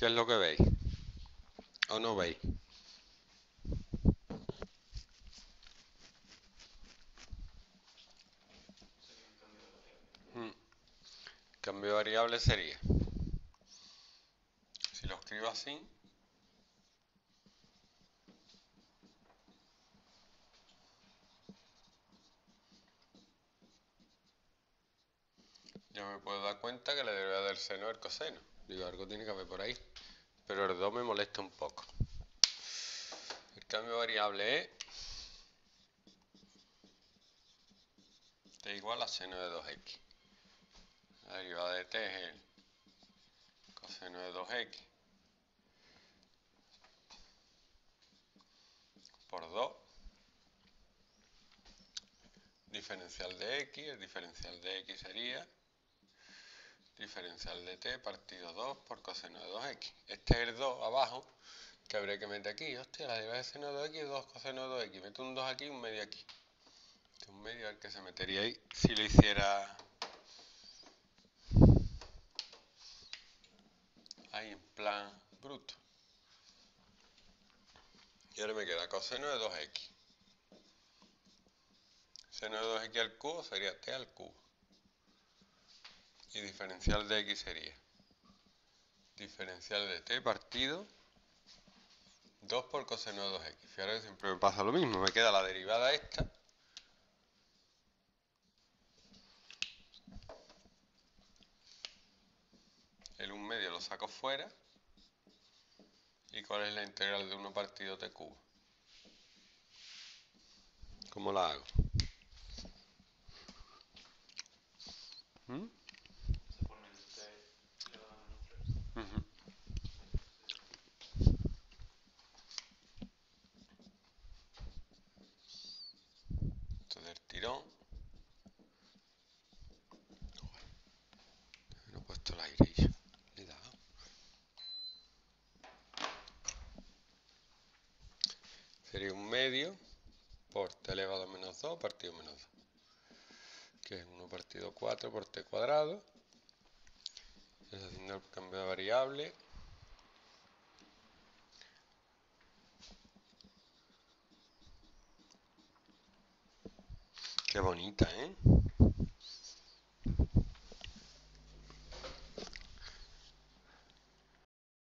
¿Qué es lo que veis? ¿O no veis? Cambio de variable sería, si lo escribo así, yo me puedo dar cuenta que la derivada del seno es el coseno. Digo, algo tiene que haber por ahí. Pero el 2 me molesta un poco. El cambio de variable es t igual a seno de 2x. La derivada de t es el coseno de 2x por 2. Diferencial de x, el diferencial de x sería diferencial de t partido 2 por coseno de 2x. Este es el 2 abajo, que habría que meter aquí. Hostia, la derivada de seno de 2x es 2 coseno de 2x. Meto un 2 aquí y un medio aquí. Este un medio al que se metería ahí si lo hiciera ahí en plan bruto. Y ahora me queda coseno de 2x. Seno de 2x al cubo sería t al cubo. Y diferencial de x sería diferencial de t partido 2 por coseno de 2x. Fijaros que siempre me pasa lo mismo. Me queda la derivada esta. El 1 medio lo saco fuera. ¿Y cuál es la integral de 1 partido t cubo? ¿Cómo la hago? Esto del tirón. No he puesto el aire y yo le he dado. Sería un medio por t elevado a menos 2 partido menos 2. Que es 1 partido 4 por t cuadrado. Entonces, haciendo el cambio de variable, qué bonita, ¿eh?